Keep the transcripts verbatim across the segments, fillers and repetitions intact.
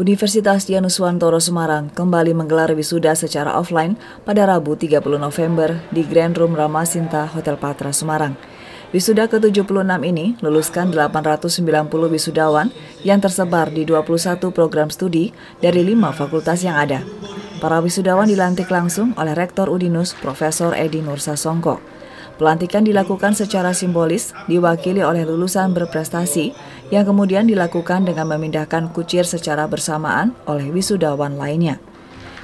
Universitas Dian Nuswantoro Semarang kembali menggelar wisuda secara offline pada Rabu tiga puluh November di Grand Room Rama Shinta, Hotel Patra, Semarang. Wisuda ke tujuh puluh enam ini luluskan delapan ratus sembilan puluh wisudawan yang tersebar di dua puluh satu program studi dari lima fakultas yang ada. Para wisudawan dilantik langsung oleh Rektor Udinus Profesor Edi Nursasongko. Pelantikan dilakukan secara simbolis, diwakili oleh lulusan berprestasi yang kemudian dilakukan dengan memindahkan kucir secara bersamaan oleh wisudawan lainnya.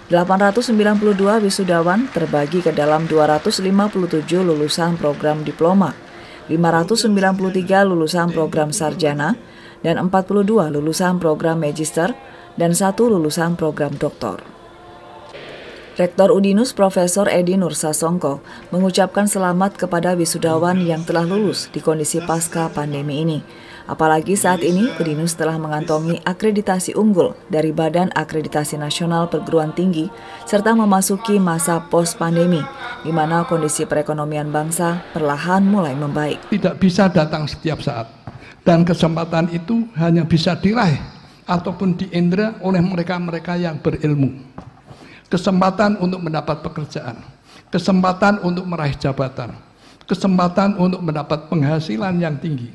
delapan ratus sembilan puluh dua wisudawan terbagi ke dalam dua ratus lima puluh tujuh lulusan program diploma, lima ratus sembilan puluh tiga lulusan program sarjana, dan empat puluh dua lulusan program magister, dan satu lulusan program doktor. Rektor Udinus Profesor Edi Nursasongko mengucapkan selamat kepada wisudawan yang telah lulus di kondisi pasca pandemi ini. Apalagi saat ini Udinus telah mengantongi akreditasi unggul dari Badan Akreditasi Nasional Perguruan Tinggi serta memasuki masa post-pandemi, di mana kondisi perekonomian bangsa perlahan mulai membaik. Tidak bisa datang setiap saat, dan kesempatan itu hanya bisa diraih ataupun diindra oleh mereka-mereka yang berilmu. Kesempatan untuk mendapat pekerjaan, kesempatan untuk meraih jabatan, kesempatan untuk mendapat penghasilan yang tinggi,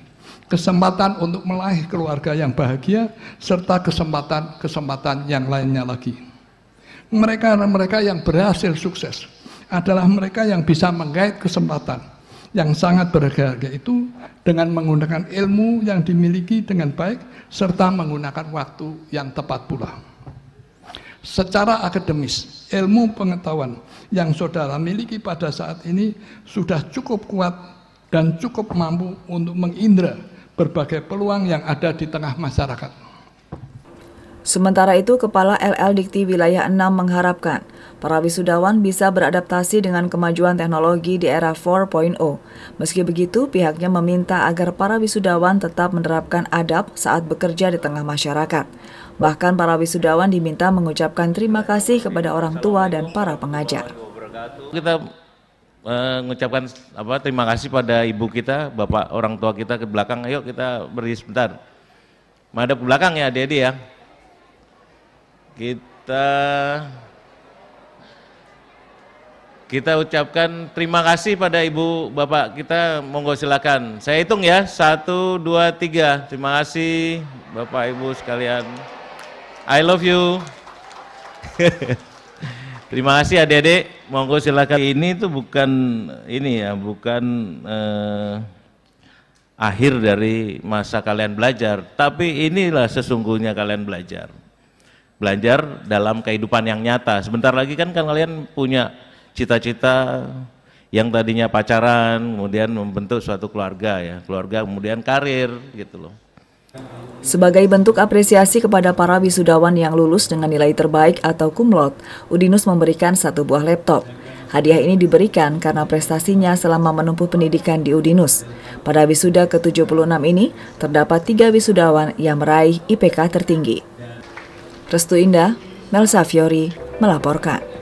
kesempatan untuk meraih keluarga yang bahagia, serta kesempatan-kesempatan yang lainnya lagi. Mereka-mereka yang berhasil sukses adalah mereka yang bisa menggait kesempatan yang sangat berharga itu dengan menggunakan ilmu yang dimiliki dengan baik, serta menggunakan waktu yang tepat pula. Secara akademis, ilmu pengetahuan yang saudara miliki pada saat ini sudah cukup kuat dan cukup mampu untuk mengindra berbagai peluang yang ada di tengah masyarakat. Sementara itu, Kepala L L Dikti Wilayah enam mengharapkan para wisudawan bisa beradaptasi dengan kemajuan teknologi di era empat titik nol. Meski begitu, pihaknya meminta agar para wisudawan tetap menerapkan adab saat bekerja di tengah masyarakat. Bahkan para wisudawan diminta mengucapkan terima kasih kepada orang tua dan para pengajar. Kita mengucapkan apa, terima kasih pada ibu kita, bapak orang tua kita ke belakang. Ayo kita berdiri sebentar. Menghadap ke belakang ya adik-adik ya. Kita kita ucapkan terima kasih pada ibu bapak kita, monggo silakan. Saya hitung ya, satu, dua, tiga. Terima kasih bapak ibu sekalian. I love you. Terima kasih adik-adik, monggo silakan. Ini tuh bukan ini ya, bukan eh, akhir dari masa kalian belajar, tapi inilah sesungguhnya kalian belajar. Belajar dalam kehidupan yang nyata. Sebentar lagi kan, kan kalian punya cita-cita yang tadinya pacaran, kemudian membentuk suatu keluarga ya, keluarga kemudian karir gitu loh. Sebagai bentuk apresiasi kepada para wisudawan yang lulus dengan nilai terbaik atau kumlot, Udinus memberikan satu buah laptop. Hadiah ini diberikan karena prestasinya selama menempuh pendidikan di Udinus. Pada wisuda ke tujuh puluh enam ini, terdapat tiga wisudawan yang meraih I P K tertinggi. Restu Indah, Melsa Fiori melaporkan.